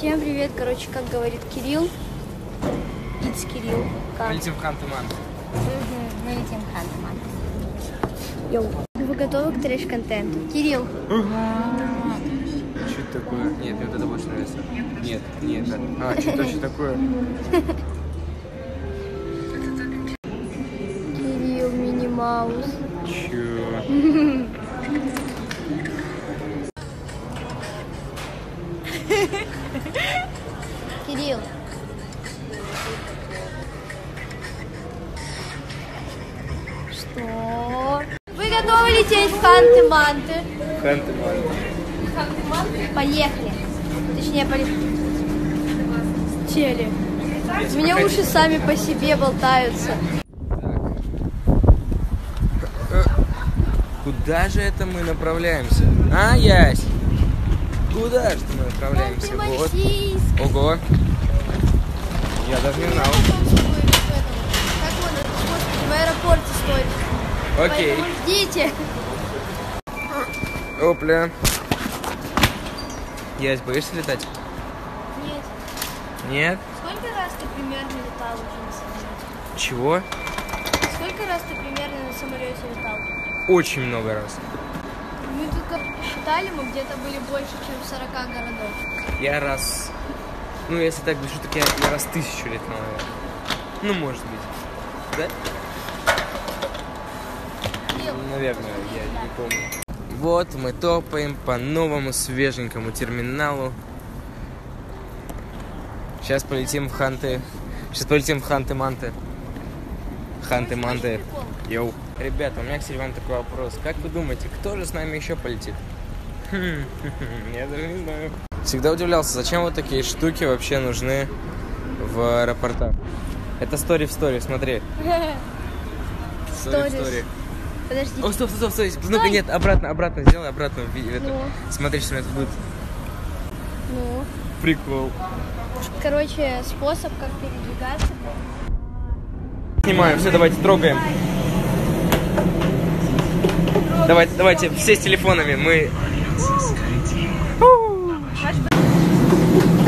Всем привет, короче, как говорит Кирилл. It's Кирилл. Мы летим в Ханты-Мансийск. Мы летим в Ханты-Мансийск. Йоу. Вы готовы к трэш-контенту? Кирилл. Что такое? Нет, мне вот это больше нравится. Нет, нет. А, что точно такое? Кирилл, Мини-Маус. Чё? Кирилл. Что? Вы готовы лететь в Ханты-Манты? Ханты-Манты? Поехали. Точнее, полетели. Чели. У меня уши сами по себе болтаются. Куда же это мы направляемся? А, Ясь? Куда же мы направляемся? Вот. Ого! Я даже не знал. В аэропорте стоит. Окей. Ждите. Опля. Ясь, боишься летать? Нет. Нет? Сколько раз ты примерно летал уже на самолете? Чего? Сколько раз ты примерно на самолете летал? Очень много раз. Мы тут как считали, мы где-то были больше, чем 40 городов. Я раз... Ну, если так пишу, так я раз 1000 лет, наверное. Ну, может быть. Да? Ел. Наверное, я не помню. Вот мы топаем по новому свеженькому терминалу. Сейчас полетим в Ханты... Сейчас полетим в Ханты-Манты. Ханты-Манты. Йоу. Ребята, у меня к Сельвану такой вопрос. Как вы думаете, кто же с нами еще полетит? Я даже не знаю. Всегда удивлялся, зачем вот такие штуки вообще нужны в аэропортах. Это story в story, смотри. Story. Подожди. О, стоп. Ну-ка, нет, обратно, сделай обратно. Смотри, что у меня тут будет. Ну. Прикол. Короче, способ, как передвигаться. Снимаю, все, давайте, трогаем. Давайте, все с телефонами, мы...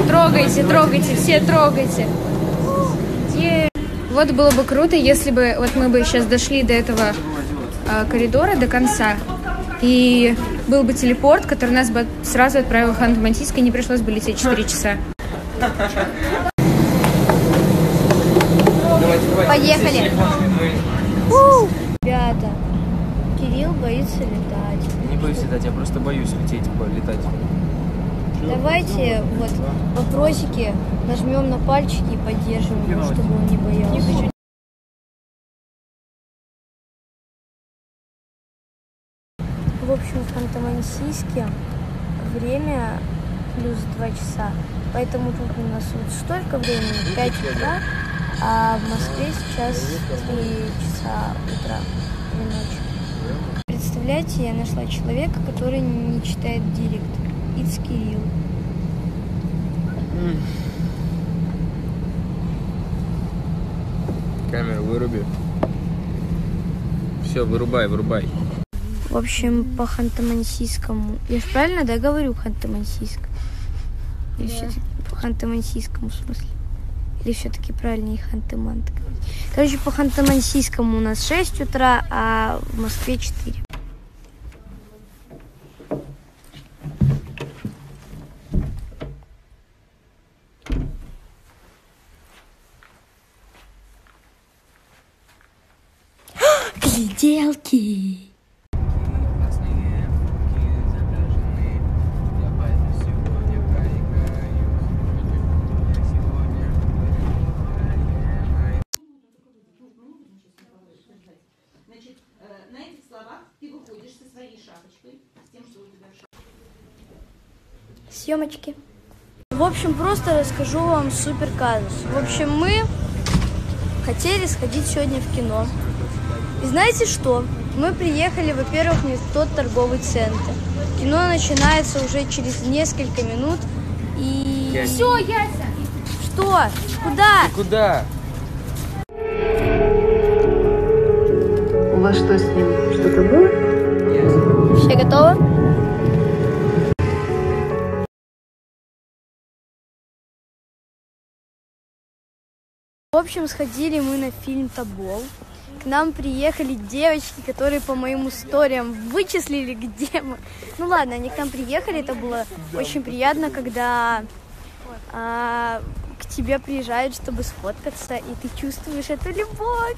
Трогайте, все трогайте. Вот было бы круто, если бы вот мы бы сейчас дошли до этого коридора, до конца, и был бы телепорт, который нас бы сразу отправил в Ханты-Мансийск, и не пришлось бы лететь 4 часа. Поехали! Ребята, Кирилл боится летать. Не боюсь летать, я просто боюсь летать. Давайте вот вопросики нажмем на пальчики и поддерживаем его, чтобы он не боялся. В общем, в Ханты-Мансийске время плюс 2 часа. Поэтому тут у нас вот столько времени, 5 утра, а в Москве сейчас 3 часа утра или ночи. Представляете, я нашла человека, который не читает директ. It's Кирилл. Камеру выруби. Все, вырубай. В общем, по Ханты-Мансийскому. Я же правильно, да, говорю Ханты-Мансийск? Или да. Все-таки по Ханты-Мансийскому, в смысле? Или все-таки правильнее Ханты-Мант? Короче, по Ханты-Мансийскому у нас 6 утра, а в Москве 4. Гляделки. Значит, на этих словах ты выходишь со своей шапочкой, с тем, что у тебя шапочка. Съемочки. В общем, просто расскажу вам супер казус. В общем, мы хотели сходить сегодня в кино. И знаете что? Мы приехали, во-первых, не в тот торговый центр. Кино начинается уже через несколько минут. И... Яся. Все, Яся! Что? Куда? Ты куда? У вас что с ним? Что-то было? Яся. Все готовы? общем, сходили мы на фильм «Тобол». К нам приехали девочки, которые по моим историям вычислили, где мы. Ну ладно, они к нам приехали, это было очень приятно, когда к тебе приезжают, чтобы сфоткаться, и ты чувствуешь эту любовь.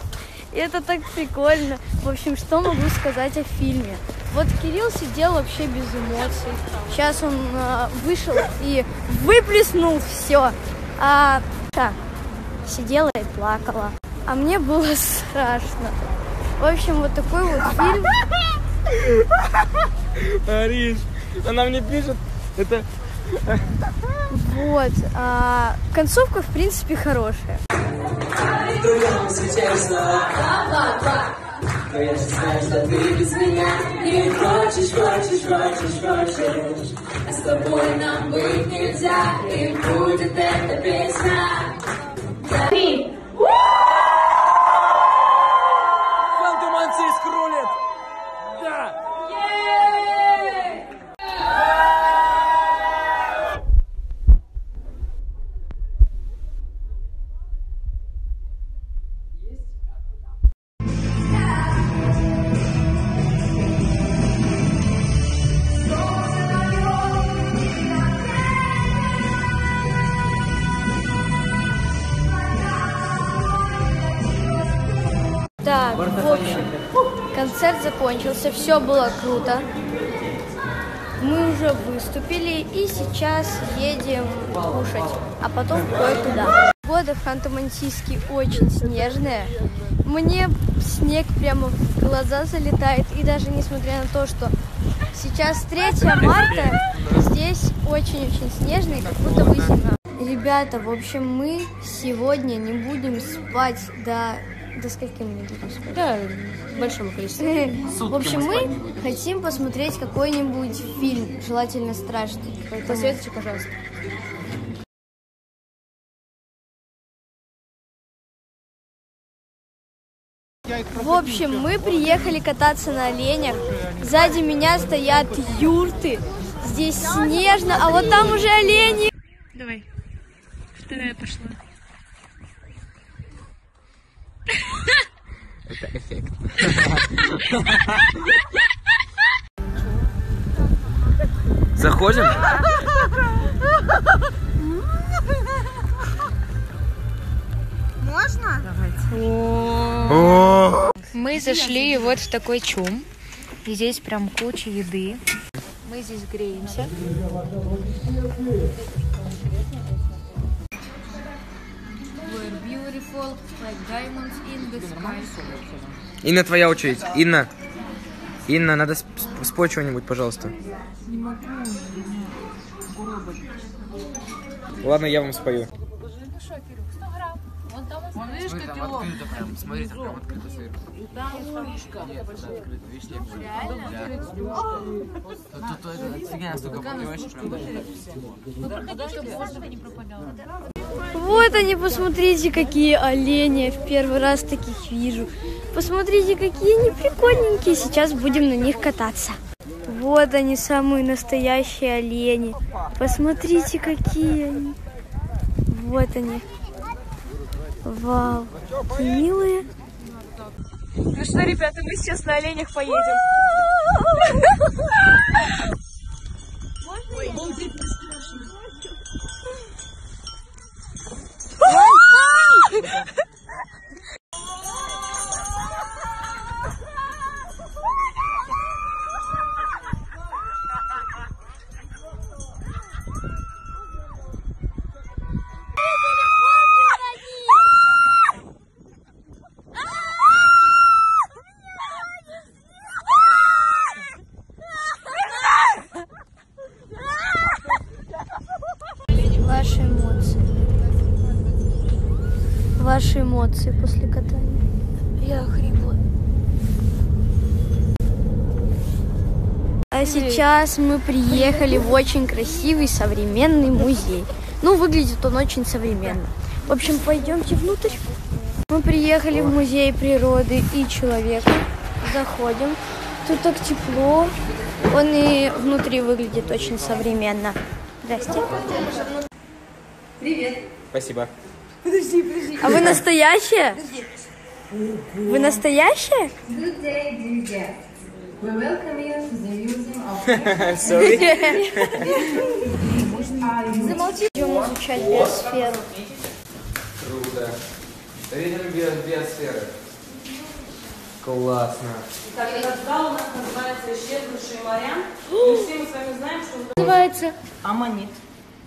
И это так прикольно. В общем, что могу сказать о фильме? Вот Кирилл сидел вообще без эмоций. Сейчас он вышел и выплеснул все. А Ша сидела и плакала. А мне было страшно. В общем, вот такой вот фильм. Ариш, она мне пишет. Это... Вот. Концовка, в принципе, хорошая. Но я же знаю, что ты без меня не хочешь, хочешь. А с тобой нам быть нельзя, и будет эта песня. Три! Ханты-Мансийск рулит! Да! Да, в общем, концерт закончился, все было круто. Мы уже выступили и сейчас едем кушать, а потом кое-куда. Погода в Ханты-Мансийске очень снежная. Мне снег прямо в глаза залетает. И даже несмотря на то, что сейчас 3 марта, здесь очень-очень снежно и как будто бы зима. Ребята, в общем, мы сегодня не будем спать до скольки мы не будем спать? Да, большому количеству. В общем, мы хотим посмотреть какой-нибудь фильм, желательно страшный. Посоветуйте, пожалуйста. В общем, мы приехали кататься на оленях. Сзади меня стоят юрты. Здесь снежно, а вот там уже олени. Давай. Вторая пошла. Это эффект. Заходим? Можно? Давайте. Мы зашли вот в такой чум. И здесь прям куча еды. Мы здесь греемся. Инна, твоя очередь. Инна, надо спой чего-нибудь, пожалуйста. Не могу. Ладно, я вам спою. Смотри, там прям открыто сверху. Вот они, посмотрите, какие олени. Я в первый раз таких вижу. Посмотрите, какие они прикольненькие. Сейчас будем на них кататься. Вот они, самые настоящие олени. Посмотрите, какие они. Вот они. Вау, какие милые. Ну что, ребята, мы сейчас на оленях поедем. Ваши эмоции после катания. Я охрипла. А сейчас мы приехали в очень красивый современный музей. Ну, выглядит он очень современно. В общем, пойдемте внутрь. Мы приехали в музей природы и человека. Заходим. Тут так тепло. Он и внутри выглядит очень современно. Здрасте. Привет. Спасибо. Подожди. А вы настоящие? Подожди. Вы настоящие? Good day, dear guests. We welcome you to the museum of... Sorry. Замолчи. Идем изучать биосферу. Круто. Видели биосферы? Классно. Итак, этот зал у нас называется «Исчезнувшие моря». Мы все мы с вами знаем, что он называется аммонит.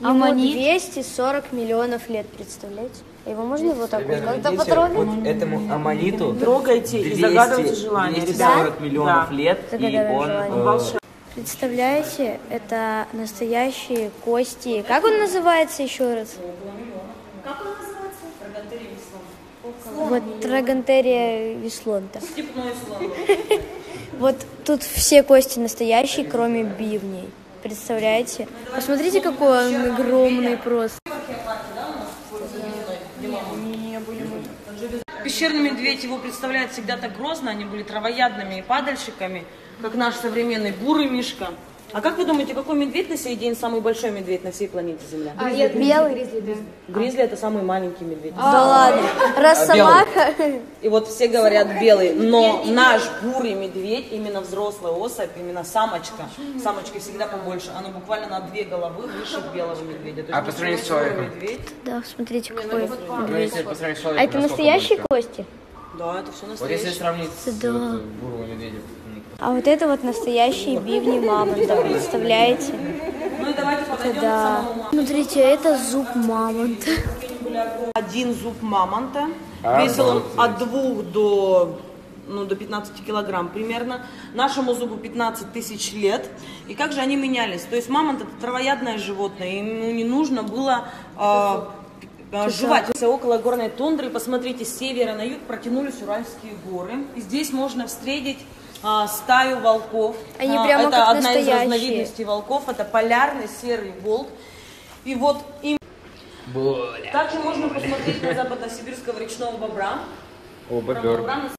Аммонит. 240 миллионов лет, представляете? Его можно вот так вот потрогать? Вот этому аммониту трогайте и загадывайте желание. 240 миллионов лет, и он волшебный. Представляете, это настоящие кости. Как он называется еще раз? Как он называется? Трагантерия веслон. Вот трагантерия веслон-то. Степной слон. Вот тут все кости настоящие, кроме бивней. Представляете? Посмотрите, какой он огромный просто. Пещерный медведь, его представляют всегда так грозно, они были травоядными и падальщиками, как наш современный бурый мишка. А как вы думаете, какой медведь на сей день самый большой медведь на всей планете Земля? А нет, белый гризли, да. Гризли это самый маленький медведь. Да ладно, раз собака. И вот все говорят белый, но наш бурый медведь, именно взрослая особь, именно самочка, самочки всегда побольше, она буквально на 2 головы выше белого медведя. А по сравнению с человеком? Да, смотрите, какой медведь. А это настоящие кости? Да, это все настоящее. Вот если сравнить с бурого медведя. А вот это вот настоящие бивни мамонта, представляете? Ну и давайте подойдем к самому мамонту. Смотрите, это зуб мамонта. Один зуб мамонта. Весил он от 2 до 15 килограмм примерно. Нашему зубу 15 тысяч лет. И как же они менялись? То есть мамонт это травоядное животное. Ему не нужно было... жевать. Около горной тундры, посмотрите, с севера на юг протянулись Уральские горы. И здесь можно встретить стаю волков. Они прямо это одна настоящие. Из разновидностей волков, это полярный серый волк. И вот им... Также можно посмотреть на западно-сибирского речного бобра.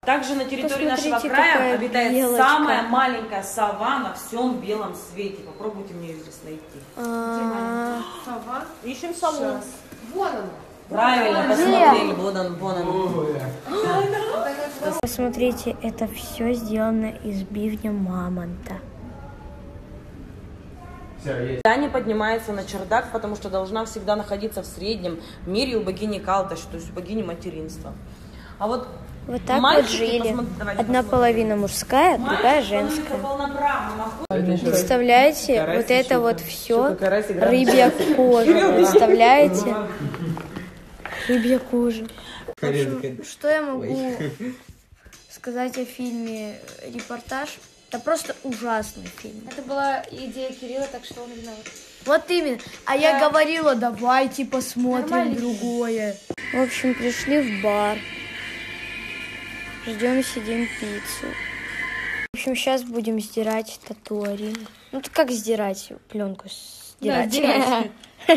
Также на территории нашего края обитает самая маленькая сова на всем белом свете. Попробуйте мне ее здесь найти. Сова? Ищем сову. Вон она. Правильно посмотрели, вон он. Посмотрите, это все сделано из бивня мамонта. Таня поднимается на чердак, потому что должна всегда находиться в среднем мире у богини Калташ, то есть у богини материнства. А вот так вот жили. Одна половина мужская, другая женская. Представляете, вот это вот все рыбья кожа. Представляете? Рыбья кожа. Что я могу сказать о фильме «Репортаж»? Это просто ужасный фильм. Это была идея Кирилла, так что он виноват. Вот именно. А я говорила, давайте посмотрим другое. В общем, пришли в бар. Ждем, сидим пиццу. В общем, сейчас будем сдирать татуаринг. Ну, то как сдирать? Пленку сдирать. Да,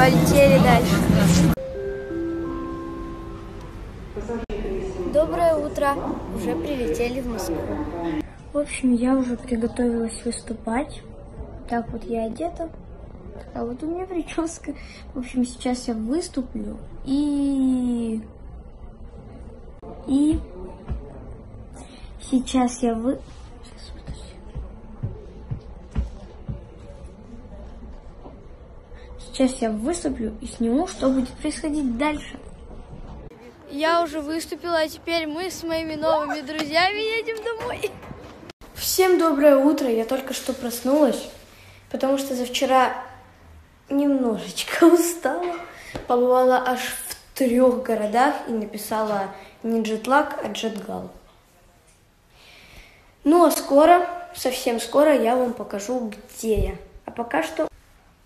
полетели дальше. Доброе утро. Уже прилетели в Москву. В общем, я уже приготовилась выступать. Так вот я одета. А вот у меня прическа. В общем, сейчас я выступлю и сейчас я выступлю и сниму, что будет происходить дальше. Я уже выступила, а теперь мы с моими новыми друзьями едем домой. Всем доброе утро, я только что проснулась, потому что за вчера немножечко устала, побывала аж в 3 городах и написала не джетлаг, а джетгал. Ну а скоро, совсем скоро я вам покажу, где я. А пока что...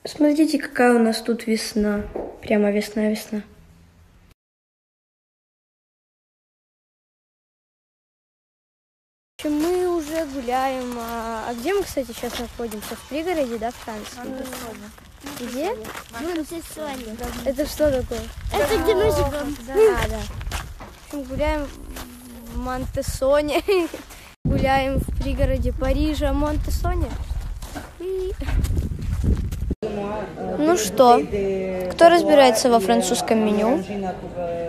Смотрите, какая у нас тут весна, прямо весна-весна. Мы уже гуляем. А где мы, кстати, сейчас находимся? В пригороде, да, в Франции? Где? Монте-Сонне. Это что такое? Это где мы живем. Да, да. Мы гуляем в Монте-Сонне. Гуляем в пригороде Парижа, Монте-Сонне. И... Ну что, кто разбирается во французском меню,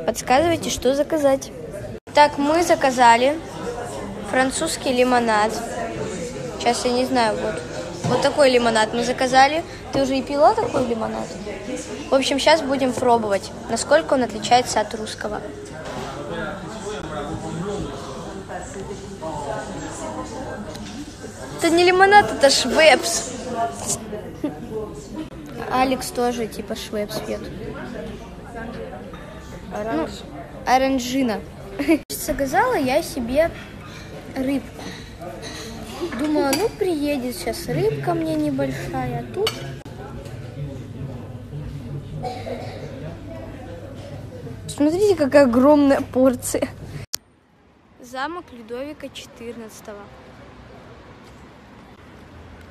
подсказывайте, что заказать. Так, мы заказали французский лимонад. Сейчас я не знаю, вот такой лимонад мы заказали. Ты уже и пила такой лимонад? В общем, сейчас будем пробовать, насколько он отличается от русского. Это не лимонад, это швепс. Алекс тоже типа швепс пьет. Ну, оранжина. Заказала я себе рыбку. Думала, ну приедет сейчас рыбка мне небольшая, а тут... Смотрите, какая огромная порция. Замок Людовика XIV.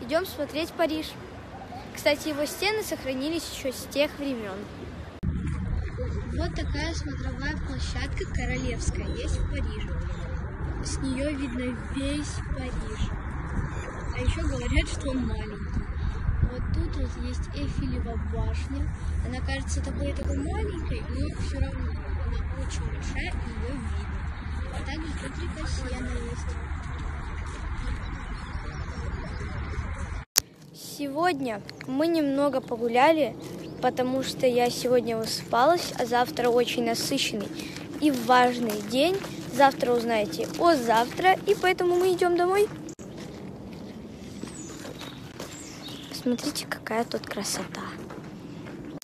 Идем смотреть Париж. Кстати, его стены сохранились еще с тех времен. Вот такая смотровая площадка королевская есть в Париже. С нее видно весь Париж. А еще говорят, что он маленький. Вот тут вот есть Эйфелева башня. Она кажется такой маленькой, но все равно она очень большая, и ее видно. А также тут река Сена есть. Сегодня мы немного погуляли, потому что я сегодня высыпалась, а завтра очень насыщенный и важный день. Завтра узнаете о завтра, и поэтому мы идем домой. Смотрите, какая тут красота.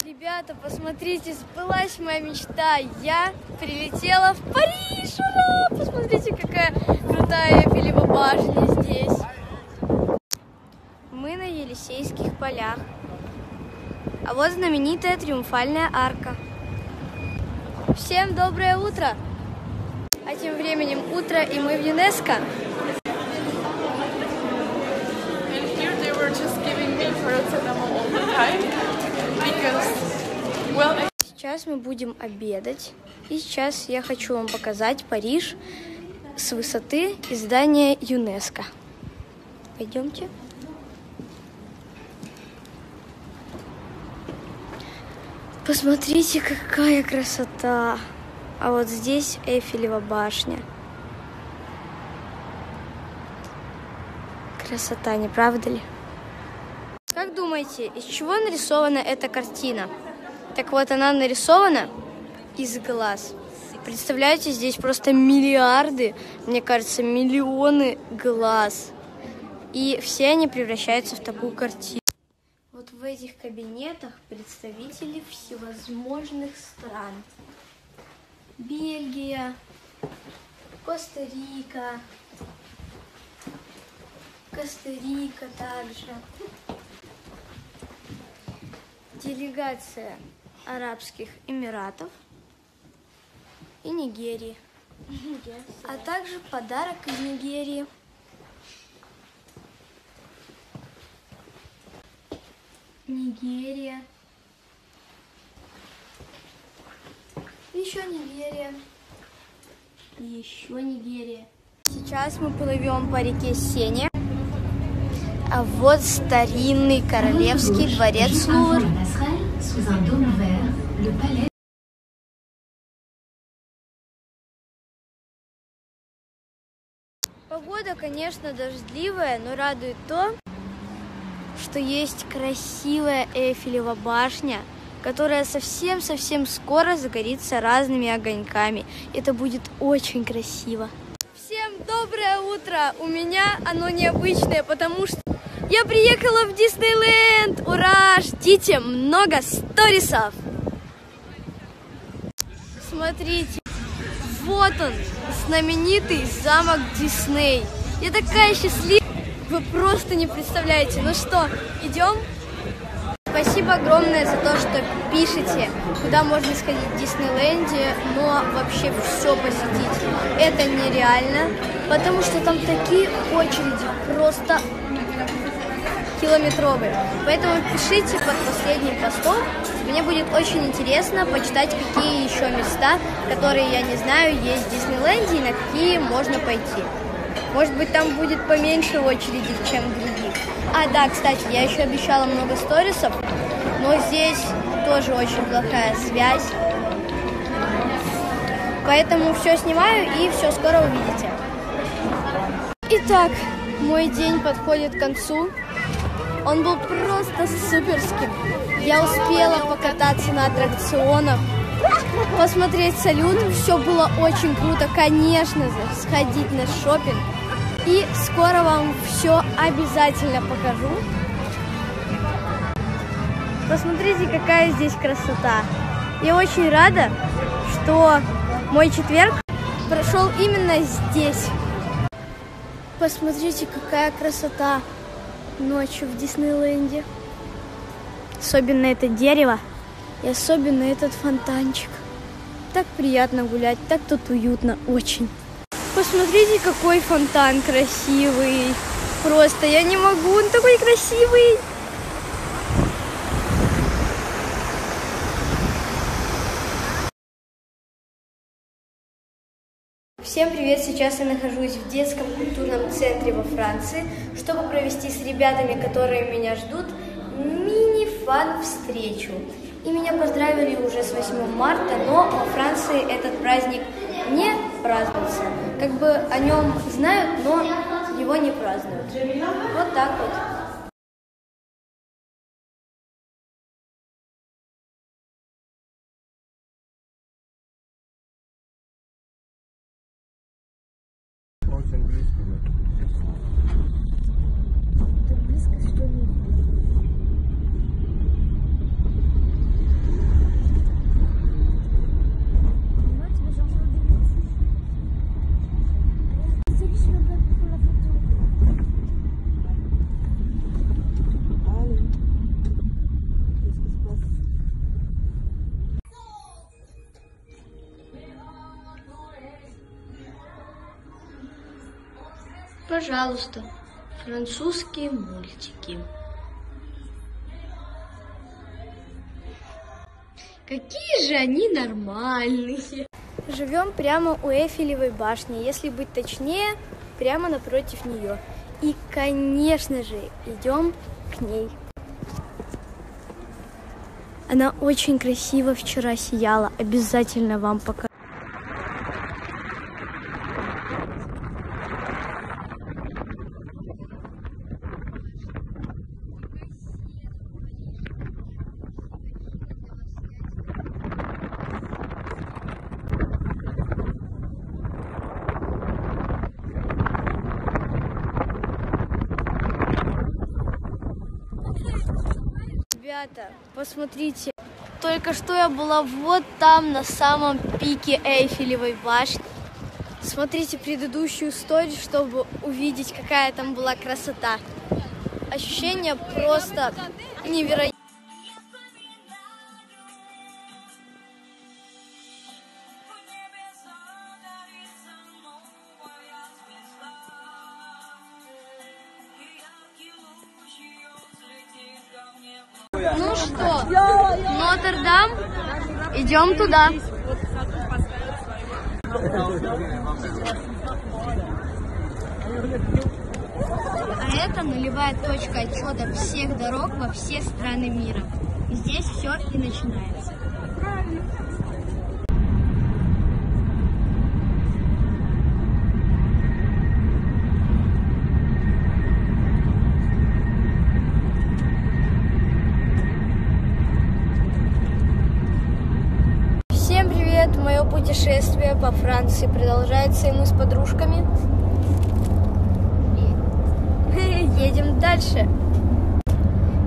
Ребята, посмотрите, сбылась моя мечта. Я прилетела в Париж. Ура! Посмотрите, какая крутая Эйфелева башня здесь. Мы на Елисейских полях. А вот знаменитая триумфальная арка. Всем доброе утро! А тем временем утро, и мы в ЮНЕСКО. Сейчас мы будем обедать. И сейчас я хочу вам показать Париж с высоты здания ЮНЕСКО. Пойдемте. Посмотрите, какая красота! А вот здесь Эйфелева башня. Красота, не правда ли? Как думаете, из чего нарисована эта картина? Так вот, она нарисована из глаз. Представляете, здесь просто миллиарды, мне кажется, миллионы глаз. И все они превращаются в такую картину. Вот в этих кабинетах представители всевозможных стран. Бельгия, Коста-Рика, Коста-Рика также. Делегация Арабских Эмиратов и Нигерии. А также подарок из Нигерии. Нигерия. Еще Нигерия. Еще Нигерия. Сейчас мы плывем по реке Сене. А вот старинный королевский дворец Лувр. Погода, конечно, дождливая, но радует то, что есть красивая Эйфелева башня, которая совсем-совсем скоро загорится разными огоньками. Это будет очень красиво. Всем доброе утро! У меня оно необычное, потому что я приехала в Диснейленд! Ура! Ждите много сторисов! Смотрите, вот он, знаменитый замок Дисней. Я такая счастливая, вы просто не представляете. Ну что, идем? Спасибо огромное за то, что пишете, куда можно сходить в Диснейленде, но вообще все посетить. Это нереально, потому что там такие очереди, просто километровый. Поэтому пишите под последним постом. Мне будет очень интересно почитать, какие еще места, которые я не знаю, есть в Диснейленде и на какие можно пойти. Может быть, там будет поменьше очереди, чем других. А, да, кстати, я еще обещала много сторисов, но здесь тоже очень плохая связь. Поэтому все снимаю и все скоро увидите. Итак, мой день подходит к концу. Он был просто суперским. Я успела покататься на аттракционах, посмотреть салют. Все было очень круто, конечно же, сходить на шопинг. И скоро вам все обязательно покажу. Посмотрите, какая здесь красота. Я очень рада, что мой четверг прошел именно здесь. Посмотрите, какая красота ночью в Диснейленде. Особенно это дерево и особенно этот фонтанчик. Так приятно гулять, так тут уютно очень. Посмотрите, какой фонтан красивый. Просто я не могу, он такой красивый. Всем привет! Сейчас я нахожусь в детском культурном центре во Франции, чтобы провести с ребятами, которые меня ждут, мини-фан-встречу. И меня поздравили уже с 8 марта, но во Франции этот праздник не празднуется. Как бы о нем знают, но его не празднуют. Вот так вот. Пожалуйста, французские мультики. Какие же они нормальные. Живем прямо у Эйфелевой башни, если быть точнее, прямо напротив нее. И, конечно же, идем к ней. Она очень красиво вчера сияла, обязательно вам покажу. Посмотрите, только что я была вот там, на самом пике Эйфелевой башни. Смотрите предыдущую историю, чтобы увидеть, какая там была красота. Ощущение просто невероятное. Ну что, Нотр-Дам, идем туда. А это нулевая точка отсчета всех дорог во все страны мира. Здесь все и начинается. Путешествие по Франции продолжается, и мы с подружками едем дальше.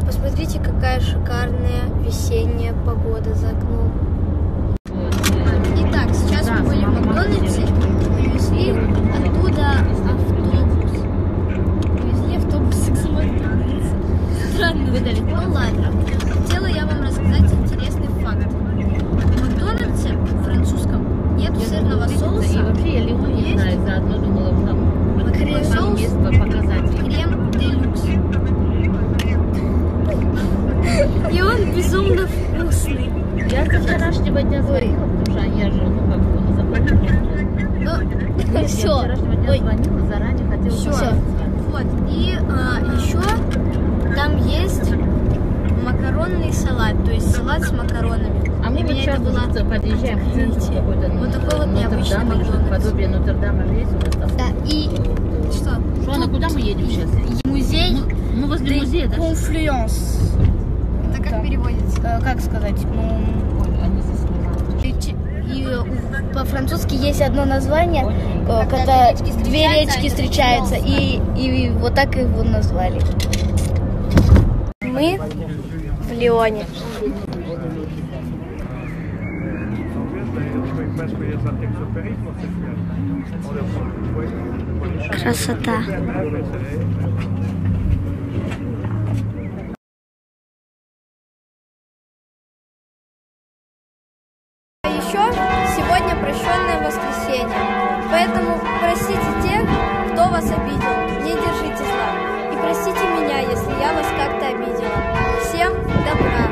Посмотрите, какая шикарная весенняя погода за окном. Итак, сейчас мы были в Макдональдсе, привезли оттуда автобус. Привезли автобус из Макдональдса. Странно выдали. Ну ладно, хотела я вам рассказать интересный факт. В французском нет сырного соуса. И вообще я лимон не знаю, заодно думала, там крем-делюкс. И он безумно вкусный. Я со вчерашнего дня звонила, потому что я же не заплатила. Все. Я вчерашнего дня звонила, заранее хотела. Все. Вот. И еще там есть макаронный салат, то есть салат с макаронами. А мне вот сейчас была... подъезжаем к центру какой-то. Вот такой вот необычный макарон. Подобие Нотр-Дама же есть у нас там? Да. И что? Шуана, куда мы едем сейчас? Музей. Мы возле музея, да? Конфлюенс. Это как переводится? Как сказать? По-французски есть одно название, когда две речки встречаются, и вот так его назвали. Мы в Лионе. Красота. А еще сегодня прощенное воскресенье, поэтому простите тех, кто вас обидел, не держите зла. И простите меня, если я вас как-то обидела. Всем добра.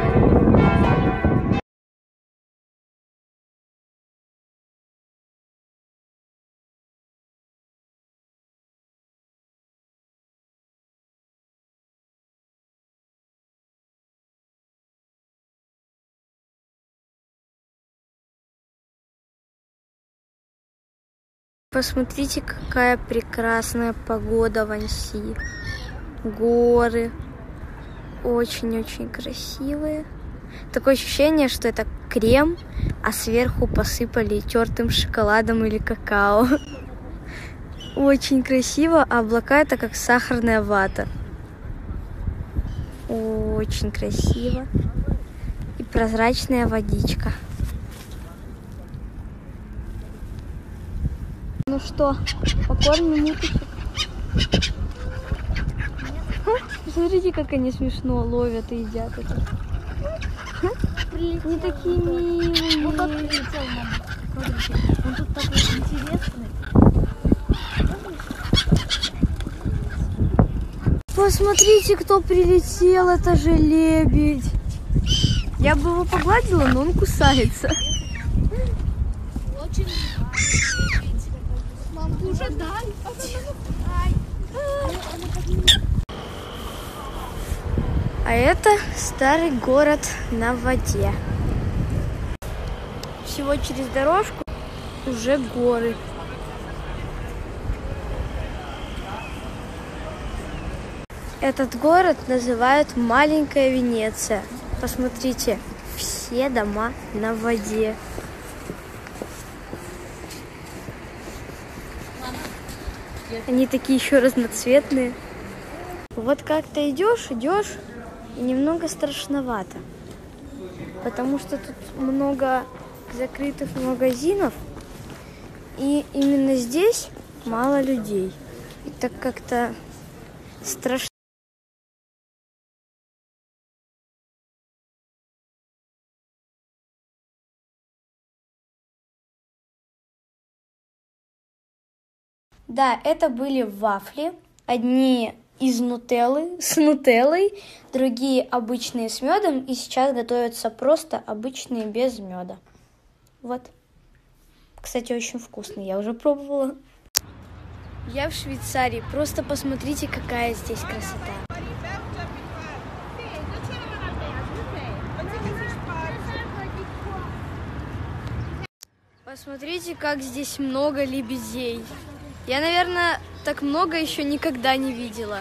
Посмотрите, какая прекрасная погода в Анси. Горы. Очень-очень красивые. Такое ощущение, что это крем, а сверху посыпали тертым шоколадом или какао. Очень красиво, а облака это как сахарная вата. Очень красиво. И прозрачная водичка. Ну что, покормим уточек? Смотрите, как они смешно ловят и едят это. Не такие милые. Вот он прилетел, мама. Смотрите, он тут такой интересный. Посмотрите, кто прилетел, это же лебедь. Я бы его погладила, но он кусается. Очень уже дай. А это старый город на воде. Всего через дорожку уже горы. Этот город называют Маленькая Венеция. Посмотрите, все дома на воде. Они такие еще разноцветные. Вот как-то идешь, и немного страшновато. Потому что тут много закрытых магазинов. И именно здесь мало людей. И так как-то страшно. Да, это были вафли, одни из нутеллы, с нутеллой, другие обычные с медом, и сейчас готовятся просто обычные без меда. Вот. Кстати, очень вкусные, я уже пробовала. Я в Швейцарии, просто посмотрите, какая здесь красота. Посмотрите, как здесь много лебедей. Я, наверное, так много еще никогда не видела.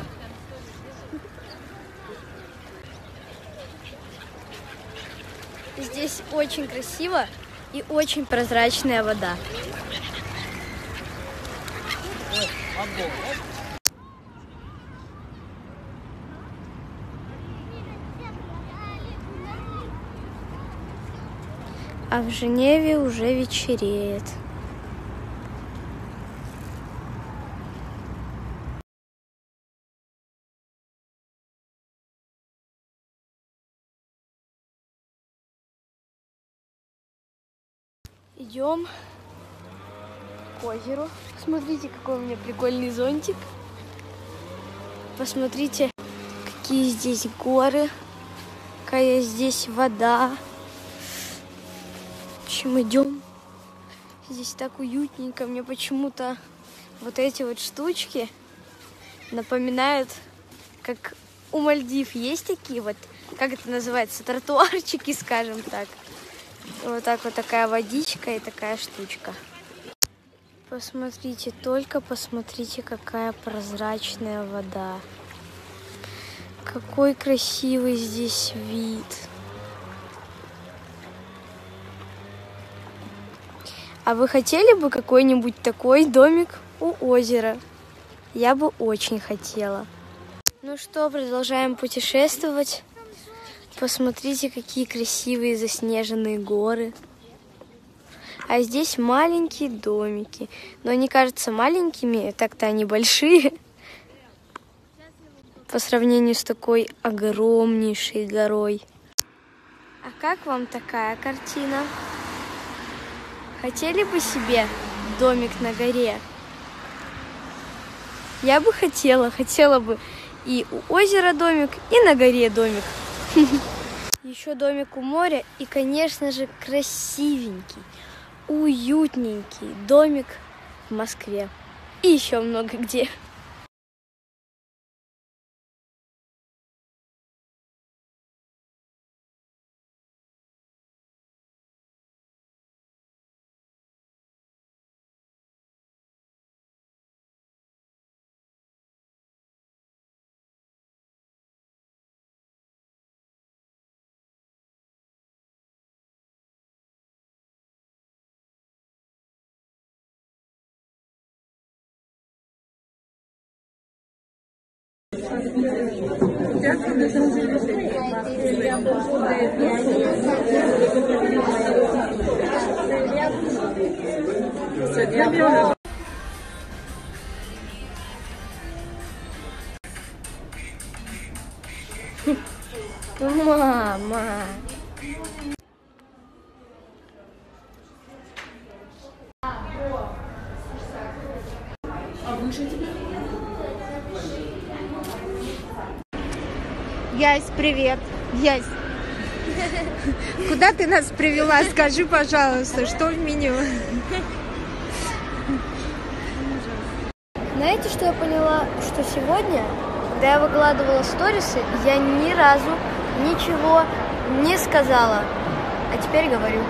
Здесь очень красиво и очень прозрачная вода. А в Женеве уже вечереет. Идем к озеру. Смотрите, какой у меня прикольный зонтик. Посмотрите, какие здесь горы, какая здесь вода. В общем, идем. Здесь так уютненько. Мне почему-то вот эти вот штучки напоминают, как у Мальдив есть такие вот, как это называется, тротуарчики, скажем так. Вот так вот такая водичка и такая штучка. Посмотрите, только посмотрите, какая прозрачная вода. Какой красивый здесь вид. А вы хотели бы какой-нибудь такой домик у озера? Я бы очень хотела. Ну что, продолжаем путешествовать. Посмотрите, какие красивые заснеженные горы. А здесь маленькие домики. Но они кажутся маленькими, так-то они большие. По сравнению с такой огромнейшей горой. А как вам такая картина? Хотели бы себе домик на горе? Я бы хотела бы и у озера домик, и на горе домик. Еще домик у моря и, конечно же, красивенький, уютненький домик в Москве. И еще много где. Мама. А выше тебя? Ясь, привет. Ясь, куда ты нас привела? Скажи, пожалуйста, что в меню? Знаете, что я поняла? Что сегодня, когда я выкладывала сторисы, я ни разу ничего не сказала. А теперь говорю.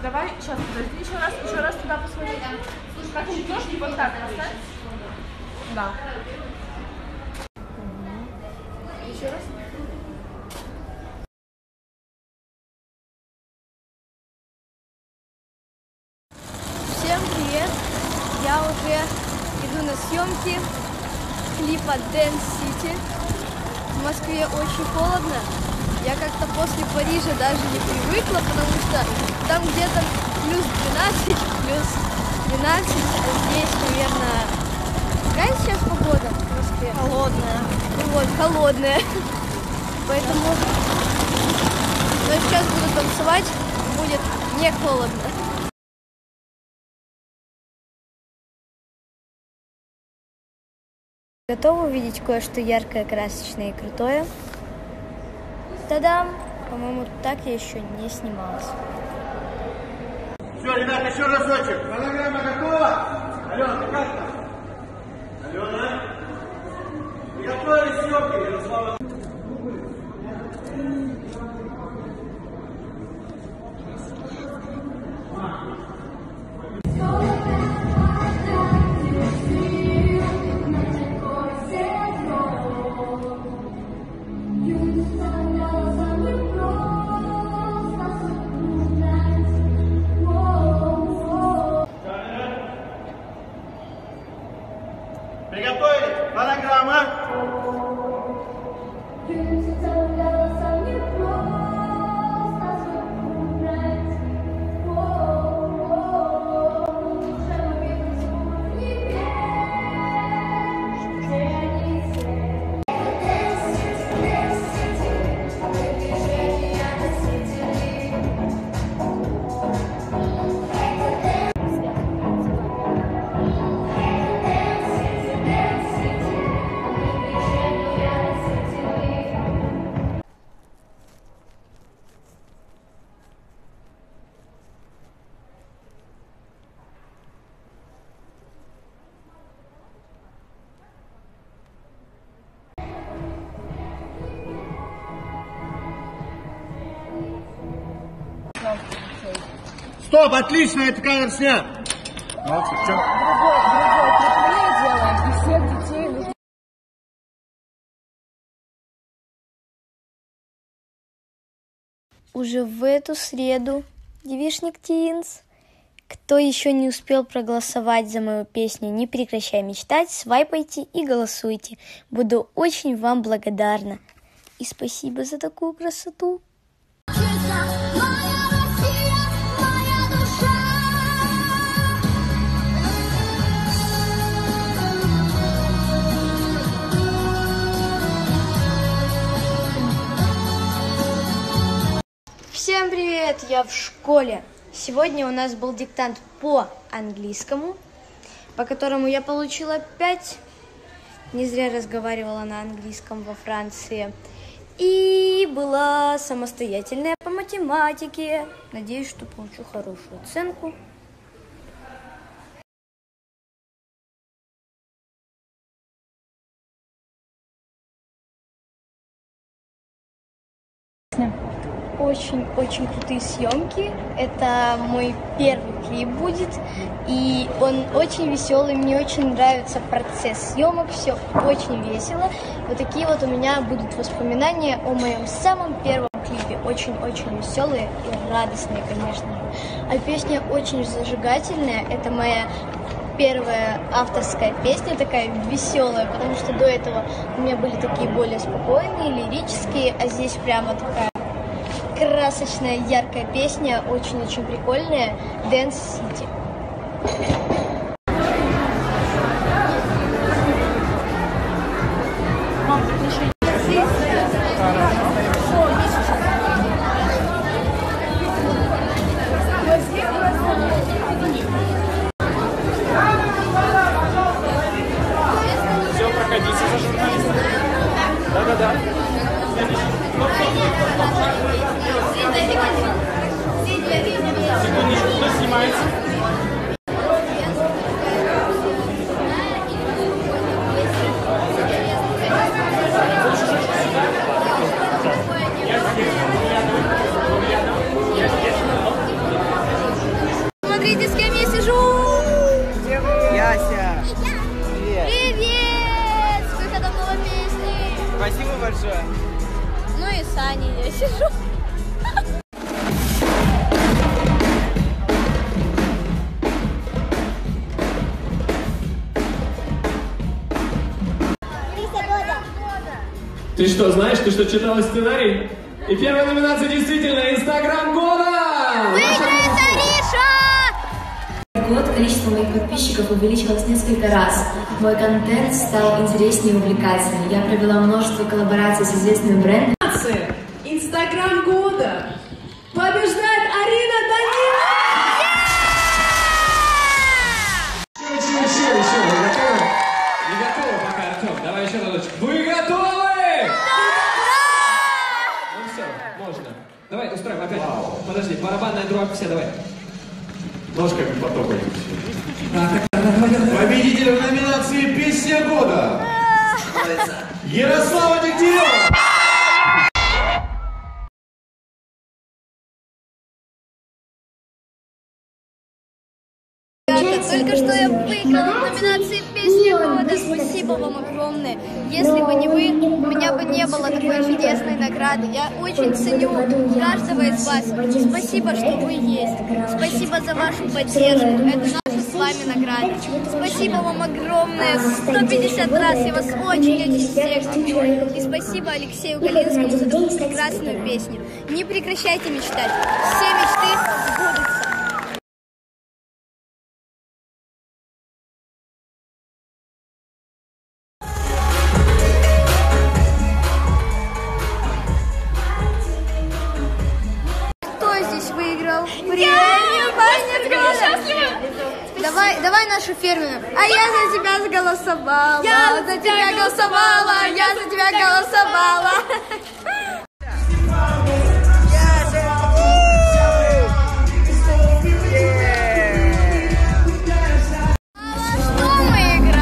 Давай, сейчас, подожди, еще раз туда посмотри. Слушай, как нибудь ножки вот так поставь. Да. Еще раз. Всем привет! Я уже иду на съемки клипа Dance City. В Москве очень холодно. Я как-то после Парижа даже не привыкла, потому что там где-то плюс 12, а здесь, наверное, какая сейчас погода в Москве? Холодная. Ну вот, холодная. Поэтому, но сейчас буду танцевать, будет не холодно. Готовы увидеть кое-что яркое, красочное и крутое? Та-дам! По-моему, так я еще не снималась. Все, ребята, еще разочек. Фонограмма готова? Алена, ты как там? Алена? Приготовились съемки, Ярослава. Стоп, отлично, это камер снят. Молодцы, все. Другое предприятие делаем, и всех детей нужно... Уже в эту среду, девичник Тинс, кто еще не успел проголосовать за мою песню «Не прекращай мечтать», свайпайте и голосуйте. Буду очень вам благодарна. И спасибо за такую красоту. Всем привет! Я в школе. Сегодня у нас был диктант по английскому, по которому я получила 5. Не зря разговаривала на английском во Франции. И была самостоятельная по математике. Надеюсь, что получу хорошую оценку. Очень-очень крутые съемки. Это мой первый клип будет. И он очень веселый. Мне очень нравится процесс съемок. Все очень весело. Вот такие вот у меня будут воспоминания о моем самом первом клипе. Очень-очень веселые и радостные, конечно. А песня очень зажигательная. Это моя первая авторская песня, такая веселая, потому что до этого у меня были такие более спокойные, лирические. А здесь прямо такая красочная, яркая песня, очень-очень прикольная, Dance City. Все, проходите за журналистом. Да-да-да. Секундочку, кто снимается? Смотрите, с кем я сижу! Яся! Привет! Привет! С выходом новой песни! Спасибо большое! Ну и с Аней я сижу. Ты что, знаешь, ты что, читала сценарий? И первая номинация действительно «Инстаграм года». Выиграет Ариша! В год количество моих подписчиков увеличилось несколько раз. Мой контент стал интереснее и увлекательнее. Я провела множество коллабораций с известными брендами. «Инстаграм года» побеждает Арина Данилова! Еще, вы готовы? Не готовы пока, Артем. Давай еще разочек. Вы готовы? Давай, устраивай опять. Вау. Подожди, барабанная дробь, все, давай. Ножками потопаем. Победитель в номинации «Песня года» Ярослава Дегтярева. Только что я выиграла в номинации «Песня года». Спасибо вам огромное. Если бы не вы, у меня бы не было такой чудесной награды. Я очень ценю каждого из вас. Спасибо, что вы есть. Спасибо за вашу поддержку. Это наша с вами награда. Спасибо вам огромное. 150 раз я вас очень-очень всех люблю. И спасибо Алексею Галинскому за эту прекрасную песню. Не прекращайте мечтать. Все мечты сбудутся. Фирменную. А я за тебя голосовала, я за тебя голосовала. Что мы играем?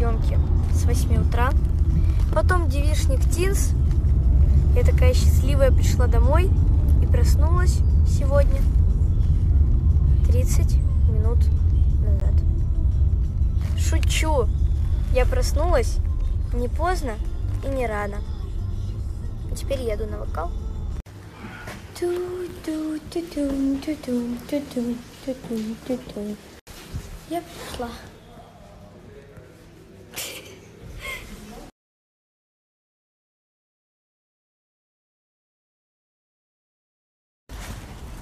съемки с 8 утра. Потом девичник Тинс. Я такая счастливая пришла домой и проснулась сегодня 30 минут назад. Шучу! Я проснулась не поздно и не рано. Теперь еду на вокал. Я пришла.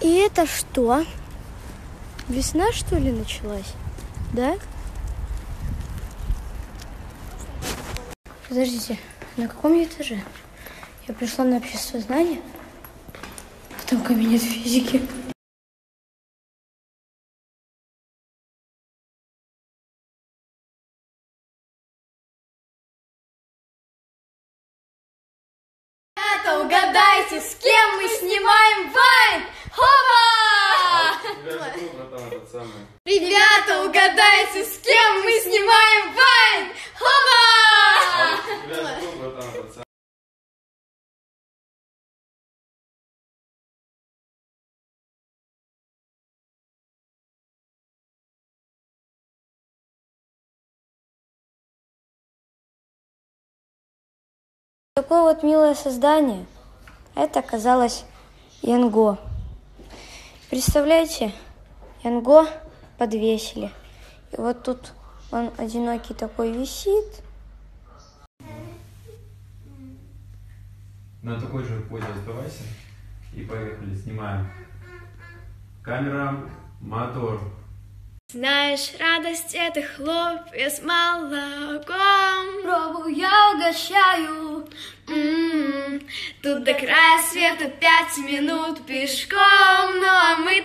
И это что? Весна, что ли, началась? Да? Подождите, на каком я этаже? Я пришла на общество знаний, потом кабинет физики. Ребята, угадайте, с кем мы снимаем вайн? Хова! Ребята, угадайте, с кем мы снимаем вайн? Хова! Такое вот милое создание. Это оказалось Янго. Представляете, Янго подвесили. И вот тут он одинокий такой висит. На такой же позе оставайся. И поехали, снимаем. Камера, мотор. Знаешь, радость это хлопья с молоком. Пробую, я угощаю. Тут до края света 5 минут пешком. Ну а мы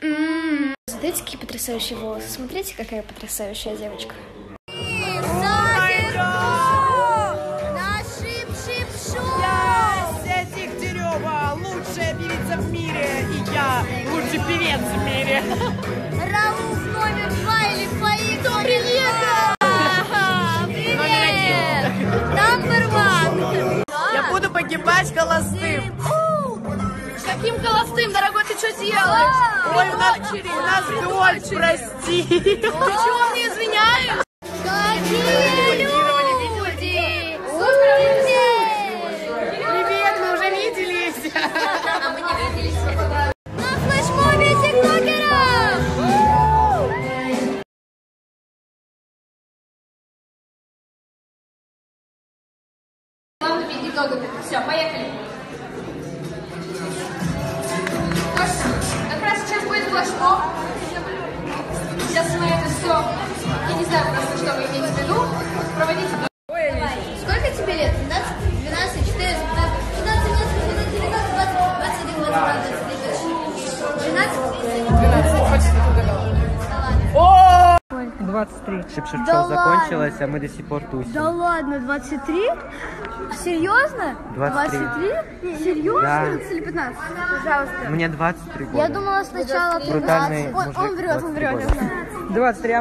долетаем. Смотрите, какие потрясающие волосы. Смотрите, какая потрясающая девочка. Яся Дегтярева, лучшая певица в мире. И я лучший певец в мире. Раунд номер 2 или фаик номер 2. Привет! Number 1. Я буду погибать холостым. Каким холостым, дорогой, ты что делаешь? Ой, у нас дочь, прости. Ты чего мне извиняешь? Какие люди! Привет, мы уже виделись. А мы не виделись. Все, поехали. Как раз сейчас будет флешмоб. Сейчас мы это все, я не знаю просто, что вы имеете в виду. Проводите. Ой, сколько тебе лет? 12, 14, 15, 16, 19, 20, 21, 22, 23, 24, 25, 26, 27, 28, 29, 30, 31, 32, 33, 34, 35, 36, 37, 38, 39, 40, 41, 42, 43. шоу закончилось, а мы до сих пор тусим. Да ладно, 23? Серьезно? 23? Серьезно? Да. Или 15? Пожалуйста. Мне 23 года. Я думала сначала 13. Он врет, он врет. 23.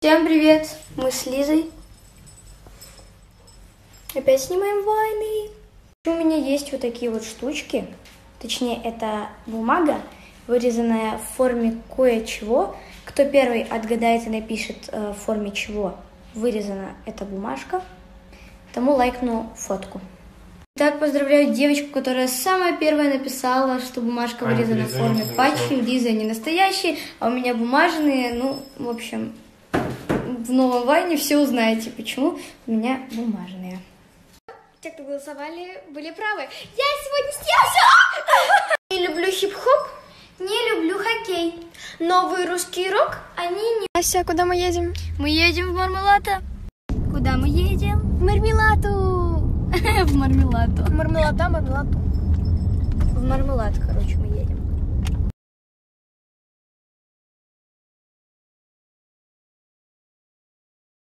Всем привет! Мы с Лизой. Опять снимаем вайны. У меня есть вот такие вот штучки. Точнее, это бумага, вырезанная в форме кое-чего. Кто первый отгадает и напишет, в форме чего вырезана эта бумажка, тому лайкну фотку. Итак, поздравляю девочку, которая самая первая написала, что бумажка вырезана в форме патчи. Лиза не настоящие, а у меня бумажные. Ну, в общем... В новом вайне все узнаете, почему у меня бумажные. Те, кто голосовали, были правы. Я сегодня съезжу! Не люблю хип-хоп, не люблю хоккей. Новый русский рок, они не... Ася, куда мы едем? Мы едем в Мармелато. Куда мы едем? В Мармелату! В Мармелату. Мармелата, Мармелату. В Мармелат, короче, мы едем.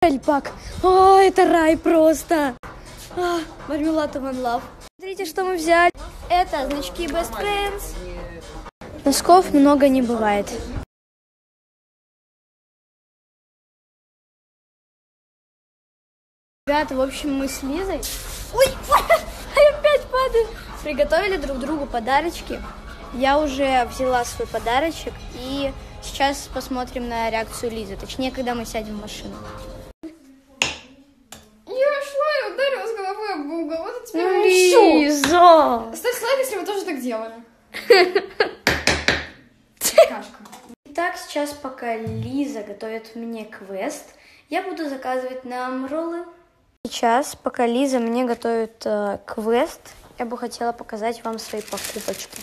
Альпак. О, это рай просто. Мармелато One Love. Смотрите, что мы взяли. Это значки Best Friends. Носков много не бывает. Ребята, в общем, мы с Лизой... Ой, я опять падаю. Приготовили друг другу подарочки. Я уже взяла свой подарочек. И сейчас посмотрим на реакцию Лизы. Точнее, когда мы сядем в машину. Лиза! Ставьте лайк, если вы тоже так делали. Итак, сейчас пока Лиза готовит мне квест, я буду заказывать нам роллы. Сейчас, пока Лиза мне готовит квест, я бы хотела показать вам свои покупочки.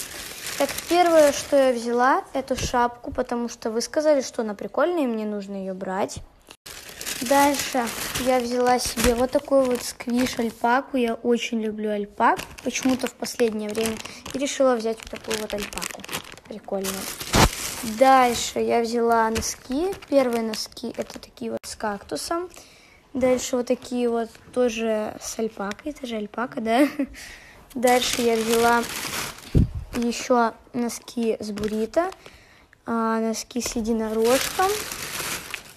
Так, первое, что я взяла, эту шапку, потому что вы сказали, что она прикольная, и мне нужно ее брать. Дальше я взяла себе вот такой вот сквиш-альпаку. Я очень люблю альпак, почему-то в последнее время. И решила взять вот такую вот альпаку. Прикольно. Дальше я взяла носки. Первые носки это такие вот с кактусом. Дальше вот такие вот тоже с альпакой. Это же альпака, да? Дальше я взяла еще носки с буррито. Носки с единорожком.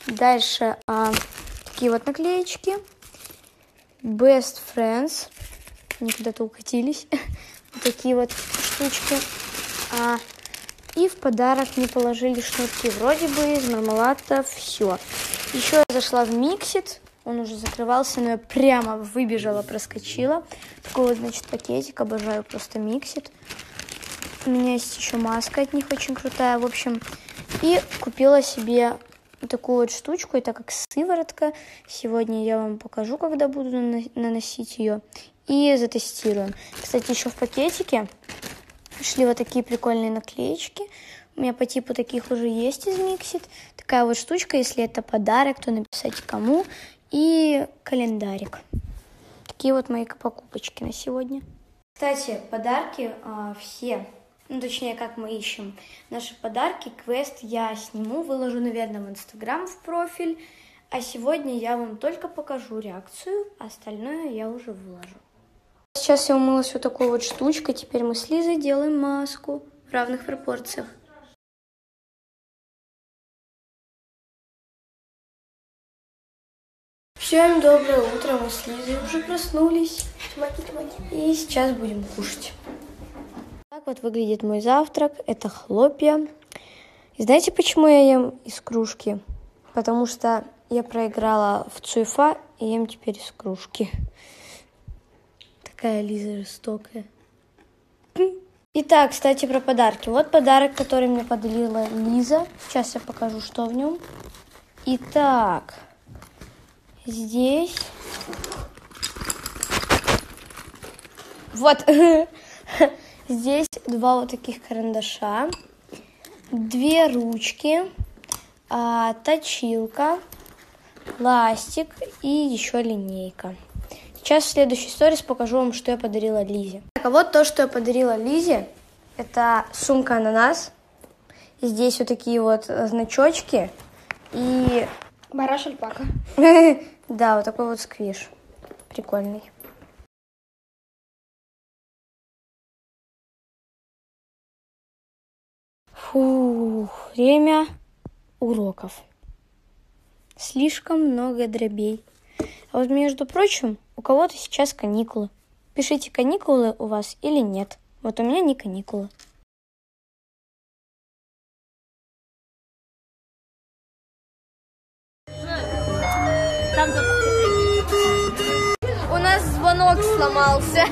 Дальше такие вот наклеечки. Best Friends. Они куда-то укатились. Вот такие вот штучки. И в подарок мне положили шнурки. Вроде бы из мармелата все. Еще я зашла в Mixit. Он уже закрывался, но я прямо выбежала, проскочила. Такой вот, значит, пакетик. Обожаю просто Mixit. У меня есть еще маска от них очень крутая. В общем, и купила себе... такую вот штучку, это как сыворотка. Сегодня я вам покажу, когда буду наносить ее. И затестируем. Кстати, еще в пакетике шли вот такие прикольные наклеечки. У меня по типу таких уже есть из Mixit. Такая вот штучка, если это подарок, то написать кому. И календарик. Такие вот мои покупочки на сегодня. Кстати, подарки все... Ну, точнее, как мы ищем наши подарки. Квест я сниму, выложу, наверное, в Инстаграм, в профиль. А сегодня я вам только покажу реакцию, а остальное я уже выложу. Сейчас я умылась вот такой вот штучкой. Теперь мы с Лизой делаем маску в равных пропорциях. Всем доброе утро. Мы с Лизой уже проснулись. И сейчас будем кушать. Так вот выглядит мой завтрак. Это хлопья. И знаете, почему я ем из кружки? Потому что я проиграла в Цуифа и ем теперь из кружки. Такая Лиза жестокая. Итак, кстати, про подарки. Вот подарок, который мне подарила Лиза. Сейчас я покажу, что в нем. Итак, здесь... Вот... Здесь два вот таких карандаша, две ручки, точилка, ластик и еще линейка. Сейчас в следующей сторис покажу вам, что я подарила Лизе. Так, а вот то, что я подарила Лизе, это сумка ананас. Здесь вот такие вот значочки и... Бараш альпака. Да, вот такой вот сквиш. Прикольный. Фух, время уроков. Слишком много дробей. А вот, между прочим, у кого-то сейчас каникулы. Пишите, каникулы у вас или нет. Вот у меня не каникулы. У нас звонок сломался.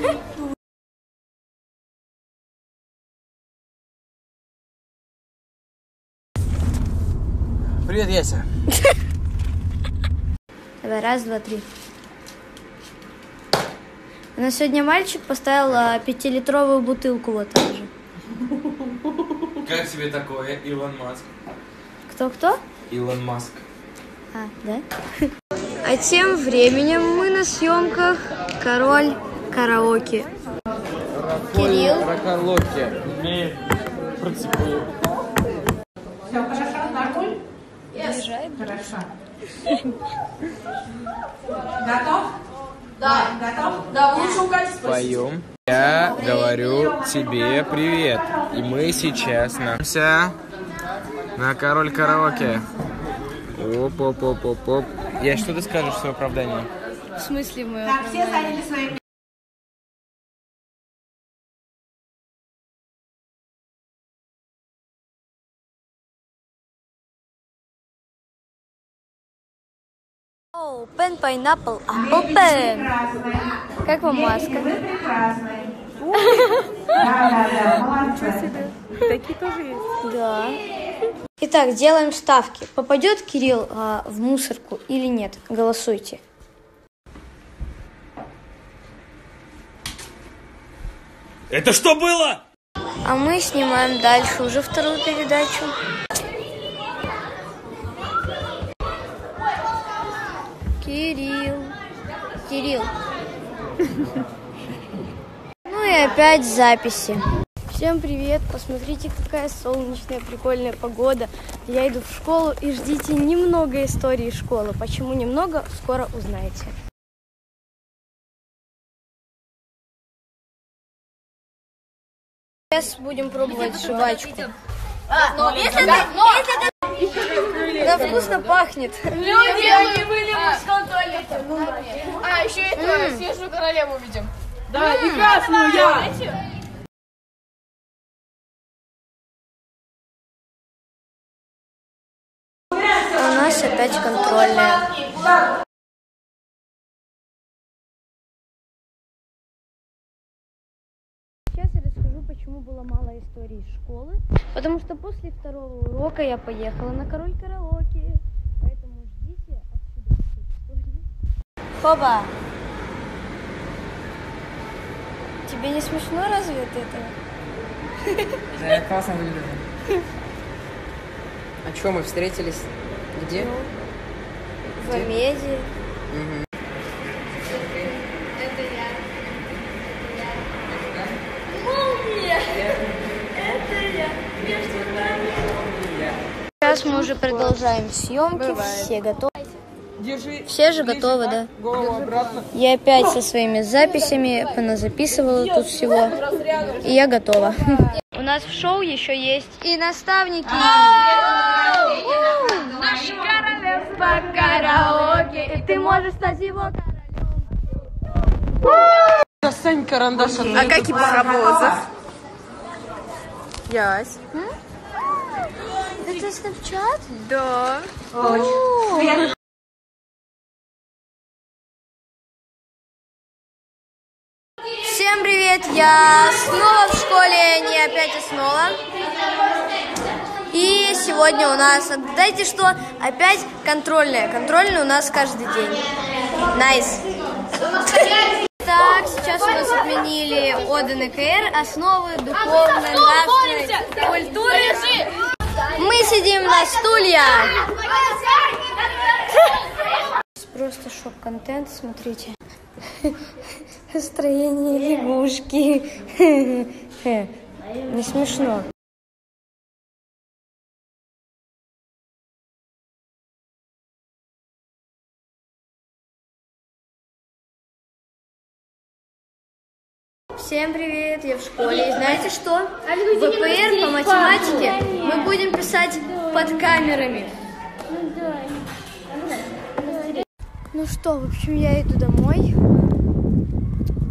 Привет, Яся. Давай, раз, два, три. У нас сегодня мальчик поставил 5-литровую бутылку вот так же. Как себе такое, Илон Маск? Кто-кто? Илон Маск. А, да? А тем временем мы на съемках «Король караоке». Кирилл. Караоке. Мы процепуем. Все хорошо, Маркуль? Yes. Хорошо. Готов? Да. Готов? Да, лучше укатить. Поем. Я говорю тебе привет. И мы сейчас находимся на Король караоке. Оп-оп-оп-оп-оп. Я что ты скажешь в свое оправдание? В смысле мы? Так, все заняли свои... Пен, пайнапл, апл пен. Как вам маска? Вы прекрасные. Да, молодцы. Такие тоже есть. Да. Итак, делаем ставки. Попадет Кирилл в мусорку или нет? Голосуйте. Это что было? А мы снимаем дальше уже вторую передачу. Кирилл. Кирилл. Ну и опять записи. Всем привет. Посмотрите, какая солнечная, прикольная погода. Я иду в школу и ждите немного истории школы. Почему немного, скоро узнаете. Сейчас будем пробовать жвачку. Да, вкусно пахнет. Люди, мы были в мужском туалете. А, еще это Снежную королеву видим. Да, и красную я. У нас опять контрольная. Почему было мало истории школы? Потому что после второго урока я поехала на Король караоке. Поэтому ждите отсюда истории. Хоба! Тебе не смешно разве от этого? Да, я классно выгляжу. А что, мы встретились? Где? Ну, в Амеде. Угу. Сейчас мы уже продолжаем съемки. Бывает. Все готовы. Держи, все же готовы, держи, да? Голову обратно. Я опять со своими записями поназаписывала тут всего. И я готова. У нас в шоу еще есть и наставники. Наш король по караоке. И ты можешь стать его королем. Достань карандаш. А как и паровозов? Ясь. Это Snapchat? Да. Очень. Всем привет! Я снова в школе, не опять основа. И сегодня у нас, дайте что, опять контрольная. Контрольная у нас каждый день. Найс. Так, сейчас у нас отменили ОДНКР, основы духовно-нравственной культуры. Мы сидим на стульях. Просто шок-контент, смотрите. Настроение лягушки. Не смешно. Всем привет, я в школе. И знаете что? ВПР по математике мы будем писать под камерами. Ну что, в общем, я иду домой.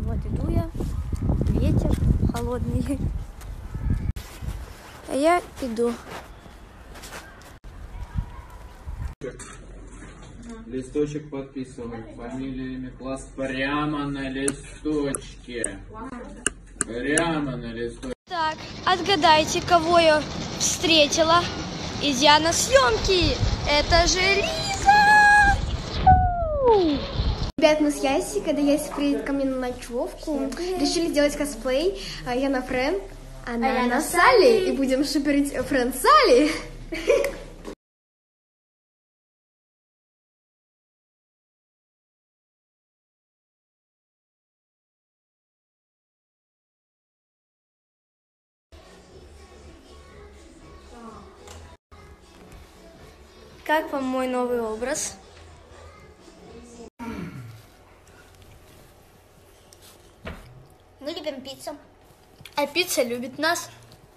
Вот иду я. Ветер холодный. А я иду. Листочек подписываем. Фамилия, имя, класс. Прямо на листочке. Прямо на листочке. Так, отгадайте, кого я встретила, идя на съемки. Это же Лиза! Ребят, мы с Яси, когда Яси приедет ко мне на ночевку, решили сделать косплей. Я на Фрэн, она на Салли. И будем шуперить Фрэн Салли. Как вам мой новый образ? Мы любим пиццу. А пицца любит нас.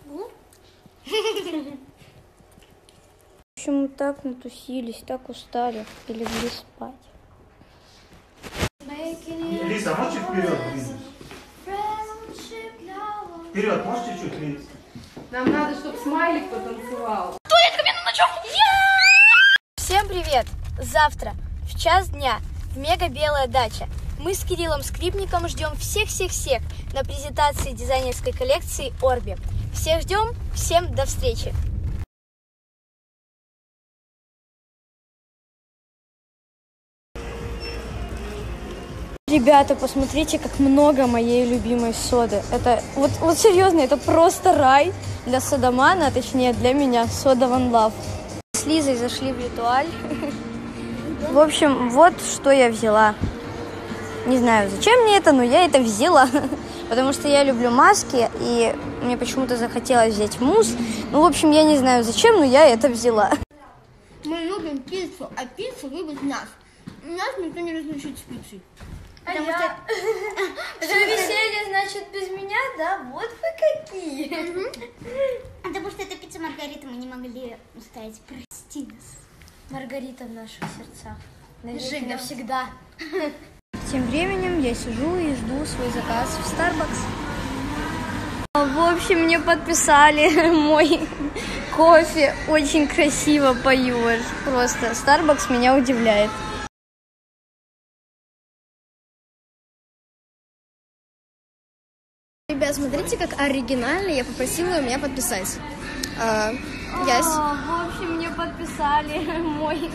В общем, мы так натусились, так устали и легли спать. Лиза, можешь чуть вперед? Вперед, можешь чуть-чуть, Лиза? Нам надо, чтобы смайлик потанцевал. Всем привет! Завтра в 1:00 дня в Мега Белая Дача. Мы с Кириллом Скрипником ждем всех на презентации дизайнерской коллекции Орби. Всех ждем, всем до встречи! Ребята, посмотрите, как много моей любимой соды. Это вот серьезно, это просто рай для содомана, а точнее для меня, сода One Love. С Лизой зашли в ритуаль. В общем, вот что я взяла. Не знаю, зачем мне это, но я это взяла. Потому что я люблю маски, и мне почему-то захотелось взять мусс. Ну, в общем, я не знаю, зачем, но я это взяла. Мы любим пиццу, а пиццу любит нас. Нас никто не разлучит с пиццей. Потому а что... я... Все веселье, значит, без меня, да? Вот вы какие! Потому что это пицца Маргарита, мы не могли уставить. Прости нас. Маргарита в наших сердцах. Навек навсегда. Тем временем я сижу и жду свой заказ в Starbucks. В общем, мне подписали мой кофе. Очень красиво по-юж. Просто Starbucks меня удивляет. Ребят, смотрите, как оригинально я попросила у меня подписать. Яся. В общем, мне подписали мой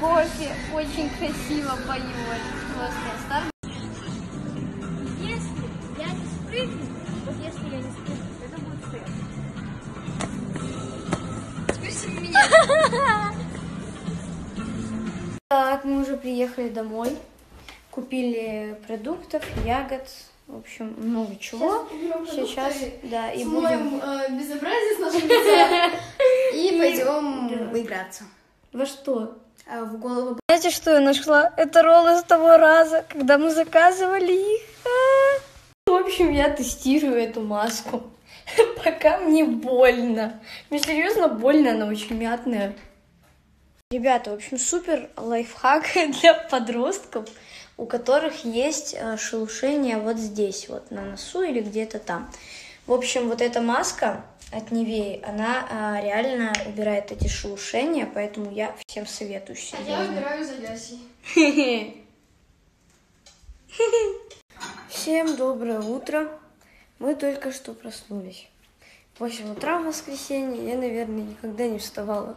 кофе. Очень красиво поет. Просто если я не спрыгну, вот если я не спрыгну, это будет сыр. Спрыгни меня. Так, мы уже приехали домой. Купили продуктов, ягод. В общем, много чего. Сейчас, да, и будем... безобразие с нашим лицом. И пойдем играться. Во что? В голову. Знаете, что я нашла? Это роллы с того раза, когда мы заказывали их. В общем, я тестирую эту маску. Пока мне больно. Мне серьезно больно, она очень мятная. Ребята, в общем, супер лайфхак для подростков, у которых есть шелушение вот здесь, вот на носу или где-то там. В общем, вот эта маска от Невей, она реально убирает эти шелушения, поэтому я всем советую. Серьезно. Я убираю за Ясей. Всем доброе утро. Мы только что проснулись. В 8 утра в воскресенье я, наверное, никогда не вставала.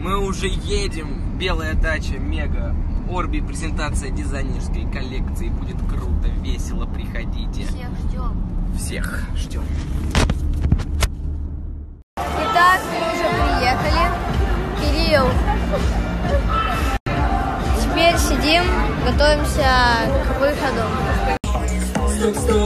Мы уже едем, Белая Дача, Мега, Орби, презентация дизайнерской коллекции, будет круто, весело, приходите. Всех ждем. Всех ждем. Итак, мы уже приехали, Кирилл. Теперь сидим, готовимся к выходу.